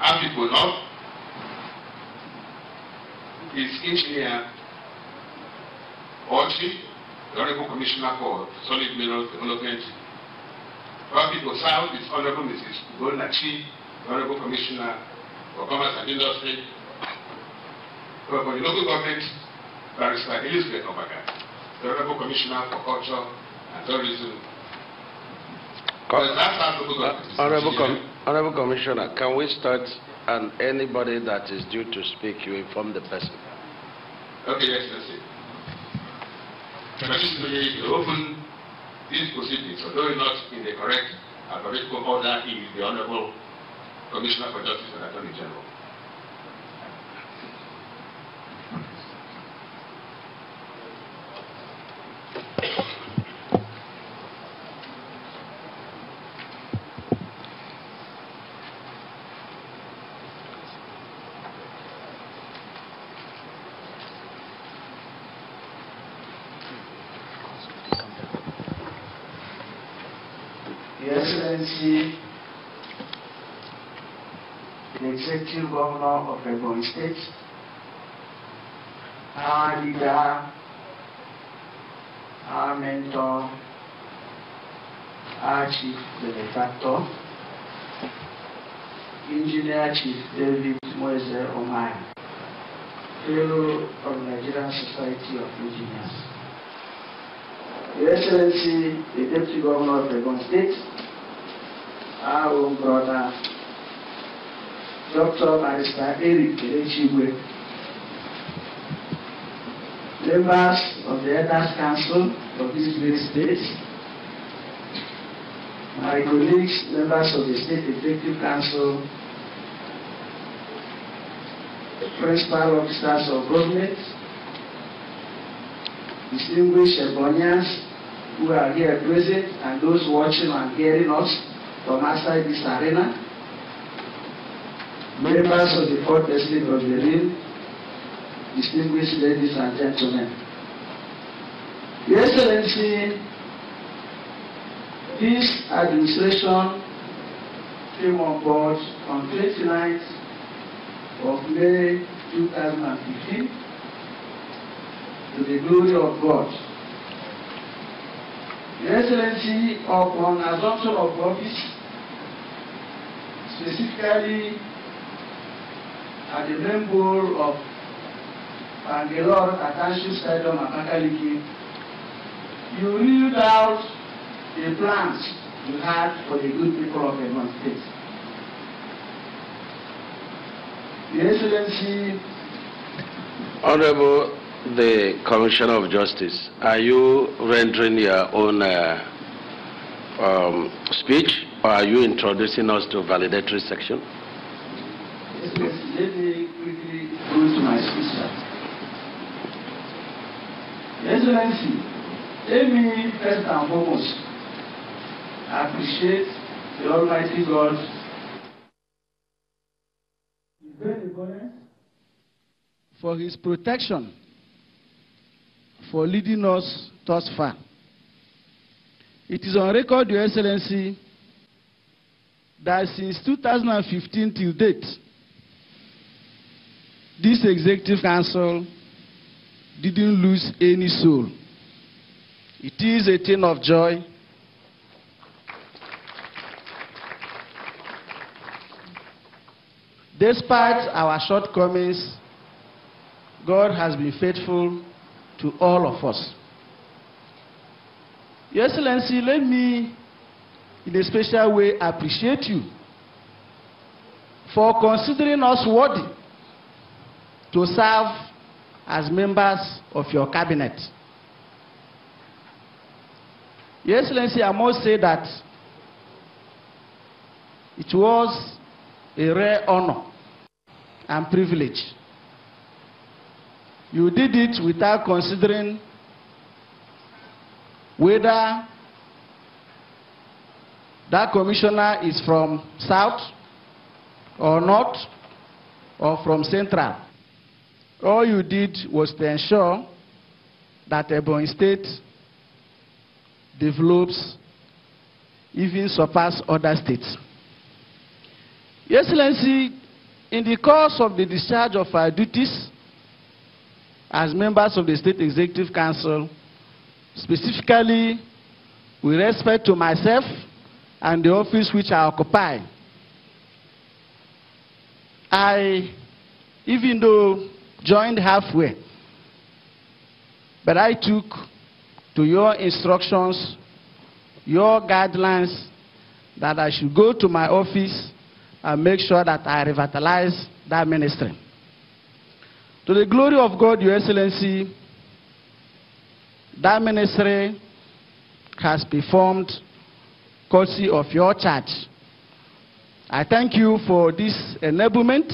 our people up is engineer Orji, the Honorable Commissioner for Solid Mineral Development. Our people south is Honorable Mrs. Bonachi, the Honorable Commissioner for Commerce and Industry. For the local government, Barrister Elizabeth Obaga, the Honorable Commissioner for Culture and Tourism. Honorable Commissioner, can we start, and anybody that is due to speak, you inform the person. Okay, yes, that's it. Traditionally, you open these proceedings, although not in the correct alphabetical order, is the Honorable Commissioner for Justice and Attorney General. The Executive Governor of Ebonyi State, our leader, our mentor, our Chief Benefactor, Engineer Chief David Moise Omai, fellow of Nigerian Society of Engineers, Your Excellency, the Deputy Governor of Ebonyi State, our own brother, Dr. Barrister Eric Erechigwe, members of the Elders Council of this great state, my colleagues, members of the State Executive Council, principal officers of government, distinguished Ebonyians who are here present and those watching and hearing us from outside this arena, members of the fourth estate of the ring, distinguished ladies and gentlemen. Your Excellency, this administration came on board on 29th of May 2015 to the glory of God. Your Excellency, upon assumption of office, specifically as a member of Bangalore Atanshu Stadium Abakaliki, you reeled out the plans you had for the good people of Ebonyi State. Your Excellency, Honorable the Commissioner of Justice, are you rendering your own speech, or are you introducing us to validatory section? Yes, let me quickly go to my speech. Yes, Excellency, let me first and foremost appreciate the Almighty God, for his protection, for leading us thus far. It is on record, Your Excellency, that since 2015 till date, this Executive Council didn't lose any soul. It is a thing of joy. Despite our shortcomings, God has been faithful to all of us. Your Excellency, let me in a special way appreciate you for considering us worthy to serve as members of your cabinet. Your Excellency, I must say that it was a rare honor and privilege. You did it without considering whether that commissioner is from South or North or from Central. All you did was to ensure that Ebonyi State develops, even surpass other states. Your Excellency, In the course of the discharge of our duties as members of the State Executive Council, specifically with respect to myself and the office which I occupy, I, even though joined halfway, but I took to your instructions, your guidelines, that I should go to my office and make sure that I revitalize that ministry. To the glory of God, Your Excellency, that ministry has performed courtesy of your charge. I thank you for this enablement.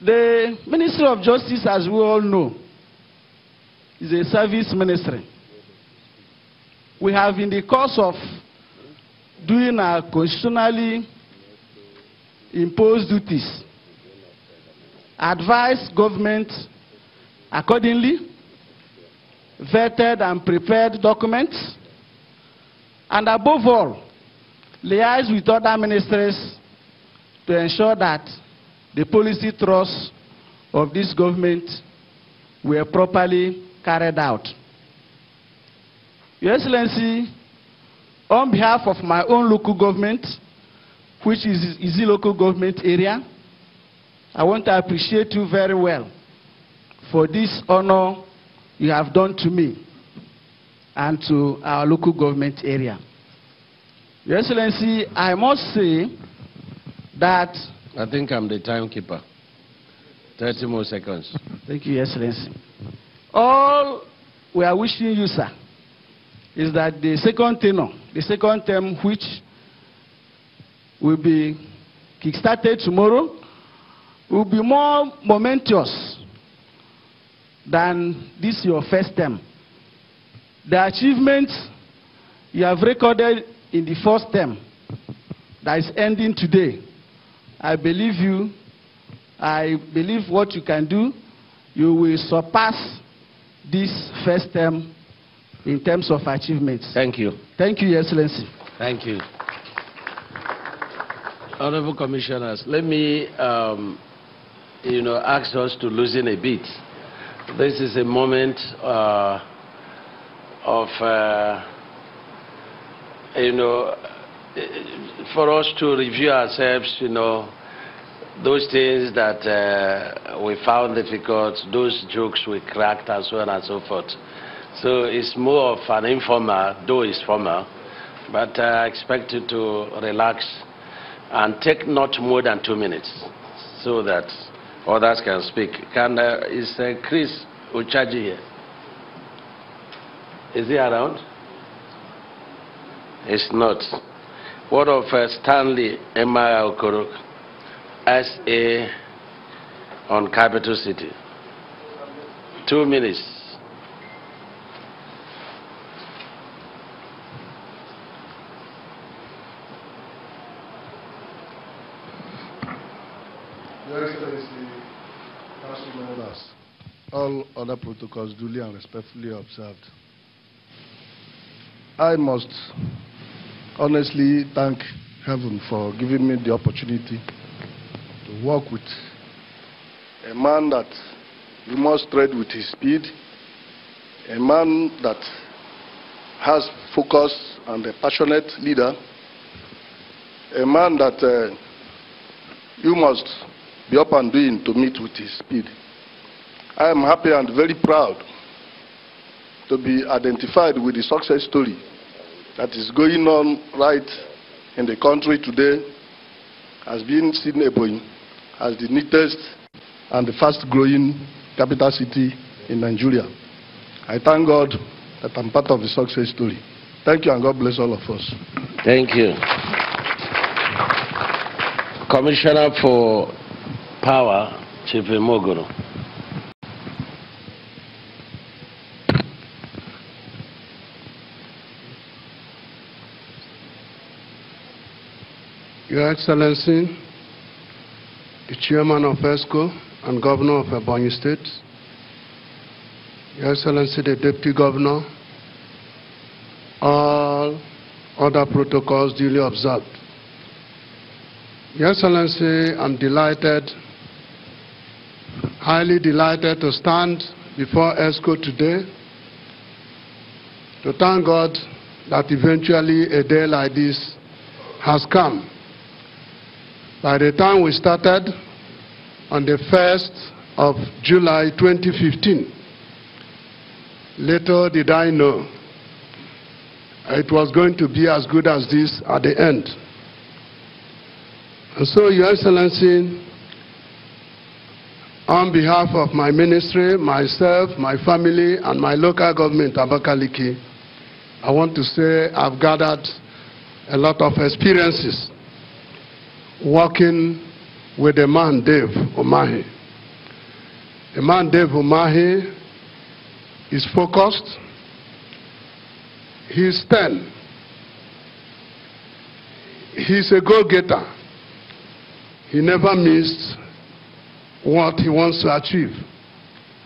The Ministry of Justice, as we all know, is a service ministry. We have, in the course of doing our constitutionally imposed duties, advised government accordingly, vetted and prepared documents, and above all, liaise with other ministries to ensure that the policy thrust of this government were properly carried out. Your Excellency, on behalf of my own local government, which is the local government area, I want to appreciate you very well for this honor you have done to me and to our local government area. Your Excellency, I must say that... I think I'm the timekeeper. 30 more seconds. Thank you, Your Excellency. All we are wishing you, sir, is that the second term which will be kickstarted tomorrow, will be more momentous than this your first term. The achievements you have recorded in the first term that is ending today, I believe you. I believe what you can do, you will surpass this first term in terms of achievements. Thank you. Thank you, Your Excellency. Thank you. Honorable Commissioners, let me, ask us to loosen a bit. This is a moment for us to review ourselves, those things that we found difficult, those jokes we cracked, and so on and so forth. So it's more of an informal, though it's formal, but I expect you to relax and take not more than 2 minutes so that others can speak. Is Chris Ochaji here? Is he around? It's not. What of Stanley Emma Okorok, SA on Capital City? 2 minutes. All other protocols duly and respectfully observed. I must honestly thank heaven for giving me the opportunity to work with a man that you must tread with his speed, a man that has focus and a passionate leader, a man that you must be up and doing to meet with his speed. I am happy and very proud to be identified with the success story that is going on right in the country today, as being seen as the neatest and the fast-growing capital city in Nigeria. I thank God that I'm part of the success story. Thank you, and God bless all of us. Thank you. Commissioner for Power, Chief Imogoro. Your Excellency, the Chairman of ESCO and Governor of Ebonyi State, Your Excellency, the Deputy Governor, all other protocols duly observed. Your Excellency, I'm delighted, highly delighted to stand before ESCO today to thank God that eventually a day like this has come. By the time we started on the 1st of July 2015, little did I know it was going to be as good as this at the end. And so, Your Excellency, on behalf of my ministry, myself, my family, and my local government, Abakaliki, I want to say I've gathered a lot of experiences working with the man, Dave Umahi. The man, Dave Umahi, is focused, he's stern, he's a go-getter. He never missed what he wants to achieve,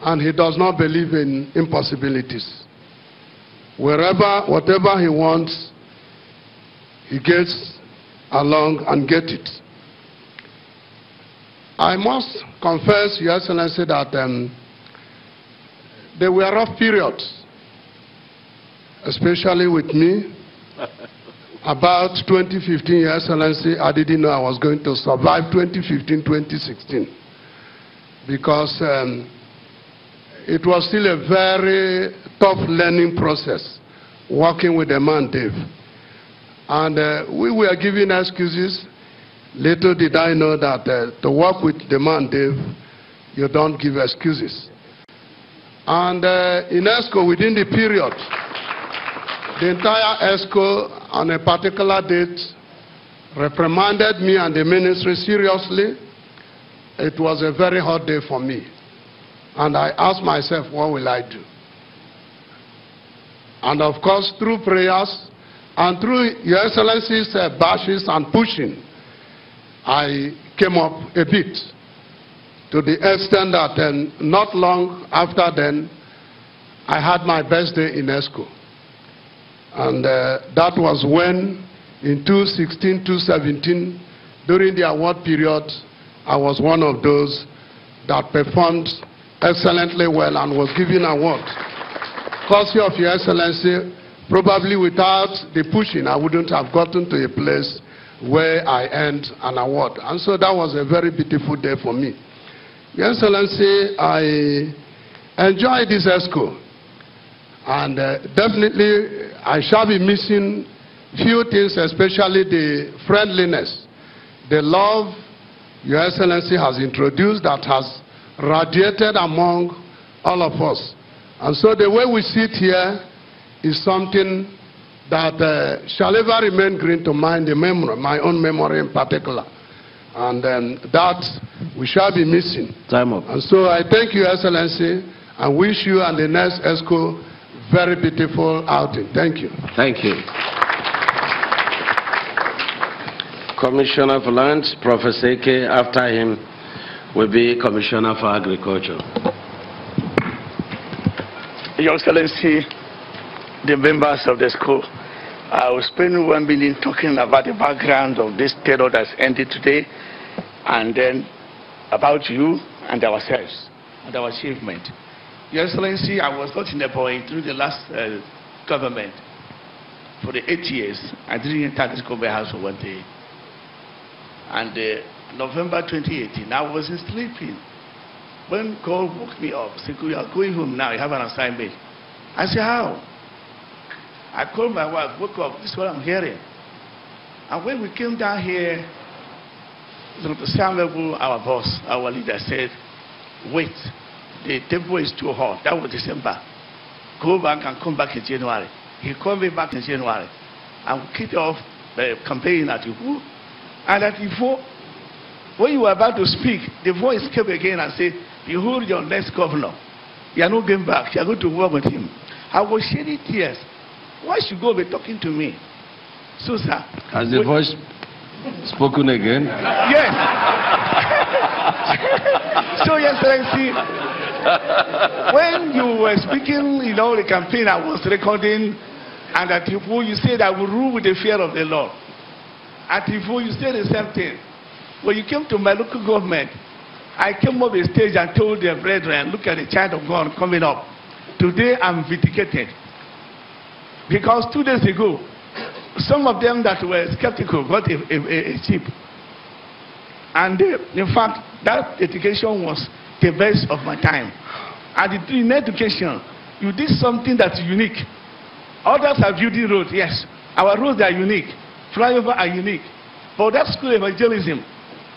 and he does not believe in impossibilities. Whatever he wants, he gets along and gets it. I must confess, Your Excellency, that there were rough periods, especially with me. About 2015, Your Excellency, I didn't know I was going to survive 2015, 2016, because it was still a very tough learning process, working with the man, Dave. And we were giving excuses. Little did I know that to work with the man, Dave, you don't give excuses. And in ESCO, within the period, the entire ESCO, on a particular date, reprimanded me and the ministry seriously. It was a very hot day for me. And I asked myself, what will I do? And of course, through prayers and through Your Excellency's bashes and pushing, I came up a bit, to the extent that then, not long after then, I had my best day in ESCO. And that was when, in 2016, 2017, during the award period, I was one of those that performed excellently well and was given an award. Courtesy of Your Excellency, probably without the pushing, I wouldn't have gotten to a place where I earned an award. And so that was a very beautiful day for me. Your Excellency, I enjoyed this ESCO. And definitely, I shall be missing few things, especially the friendliness, the love Your Excellency has introduced that has radiated among all of us. And so the way we sit here is something that shall ever remain green to mind, my own memory in particular. And that we shall be missing. Time up. And so I thank you, Your Excellency, and wish you and the next ESCO very beautiful outing. Thank you. Thank you. Commissioner for Lands, Professor Eke, after him will be Commissioner for Agriculture. Your Excellency, the members of the school, I will spend 1 minute talking about the background of this terror that's ended today, and then about you and ourselves and our achievement. Your Excellency, I was not in Ebonyi through the last government for the 8 years. I didn't enter this government house for 1 day. And November 2018, I wasn't sleeping. When God woke me up, said, "You are going home now, you have an assignment." I said, "How?" I called my wife, woke up, this is what I'm hearing. And when we came down here, Dr. Samuel, our boss, our leader, said, "Wait. The table is too hot." That was December. "Go back and come back in January." He called me back in January. And we kicked off the campaign at Ibu. And at Ibu, when you were about to speak, the voice came again and said, "You hold your next governor. You are not going back. You are going to work with him." I was shedding tears. Why should God be talking to me? So, sir. Has the voice spoken again? Yes. So, Your Excellency, when you were speaking, you know, the campaign I was recording, and at Ifu, you said, "I will rule with the fear of the Lord." At Ifu, you said the same thing. When you came to my local government, I came up the stage and told their brethren, look at the child of God coming up. Today I'm vindicated. Because 2 days ago, some of them that were skeptical got a chip. And in fact, that education was the best of my time. And in education, you did something that's unique. Others are building roads, yes. Our roads are unique. Flyovers are unique. For that school evangelism,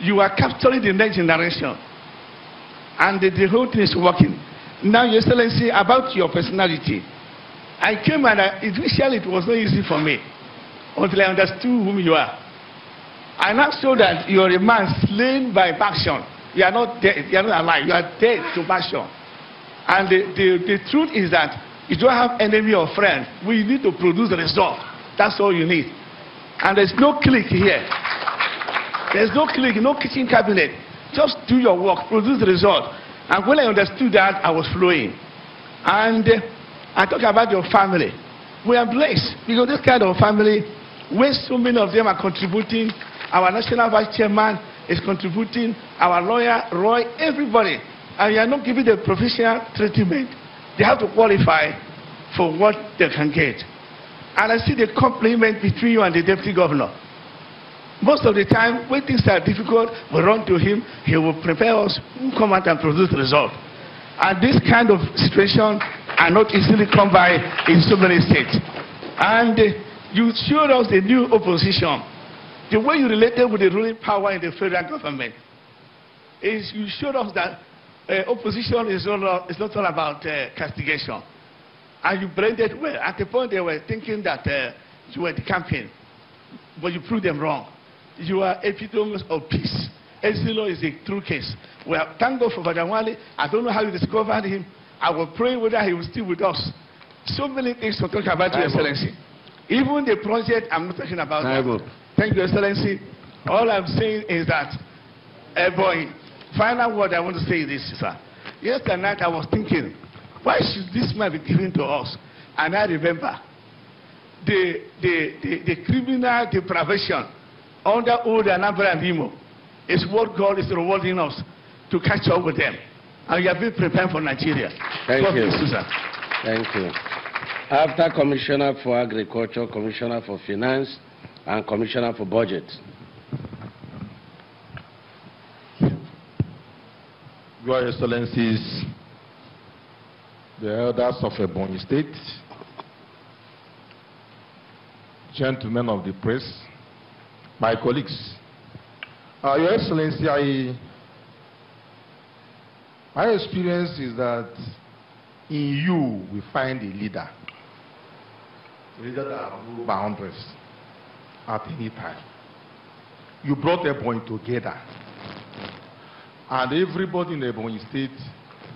you are capturing the next generation. And the whole thing is working. Now, Your Excellency, about your personality. I came and initially it was not easy for me until I understood whom you are. I now saw that you are a man slain by passion. You are not dead, you are not alive, you are dead to passion. And the truth is that you don't have enemy or friend. We need to produce a result. That's all you need. And there's no clique here. There's no clique, no kitchen cabinet. Just do your work, produce the result. And when I understood that, I was flowing. And I talk about your family. We are blessed because this kind of family, where so many of them are contributing, our national vice chairman is contributing, our lawyer, Roy, everybody. And you are not giving the professional treatment. They have to qualify for what they can get. And I see the compliment between you and the deputy governor. Most of the time, when things are difficult, we run to him, he will prepare us, we'll come out and produce the result. And this kind of situation are not easily come by in so many states. And you showed us the new opposition. The way you related with the ruling power in the federal government is you showed us that opposition is not all about castigation. And you blended well. At the point they were thinking that you were the campaign, but you proved them wrong. You are epitomes of peace. Ezilo is a true case. Well, thank God for Vajamwali. I don't know how you discovered him. I will pray whether he will still with us. So many things to talk about, Your Excellency. Even the project, I'm not talking about that. Thank you, Your Excellency. All I'm saying is that, Ebonyi, final word I want to say is this, sir. Yesterday night I was thinking, why should this man be given to us? And I remember the criminal deprivation under old Anambra and Imo is what God is rewarding us to catch up with them. And you have been prepared for Nigeria. Thank God you. Susan. Thank you. After Commissioner for Agriculture, Commissioner for Finance, and Commissioner for Budget. Your Excellencies, the elders of Ebonyi State, gentlemen of the press, my colleagues, Your Excellency, my experience is that in you we find a leader that will boundaries at any time. You brought Ebonyi together, and everybody in Ebonyi State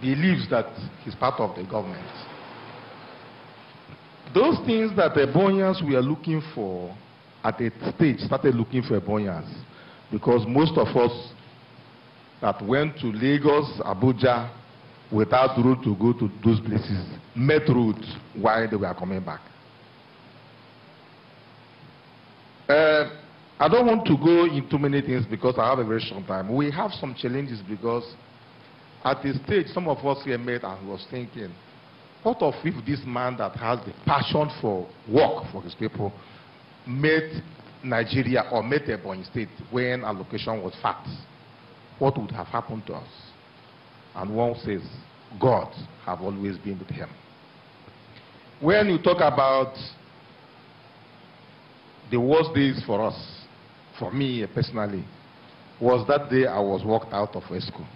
believes that he's part of the government. Those things that Ebonyians were looking for at a stage started looking for Ebonyians, because most of us that went to Lagos, Abuja, without road to go to those places, met road while they were coming back. I don't want to go into many things because I have a very short time. We have some challenges because at this stage, some of us here met and was thinking, what of if this man that has the passion for work for his people made Nigeria or made Ebonyi State when allocation was fat? What would have happened to us? And one says, God have always been with him. When you talk about the worst days for us, for me personally, was that day I was walked out of ESCO.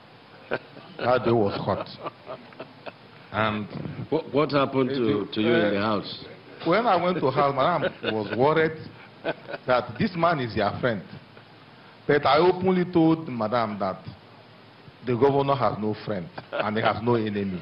That day was hot. And what happened to you in the house? When I went to house, I was worried that this man is your friend. But I openly told Madam that the governor has no friend and he has no enemy.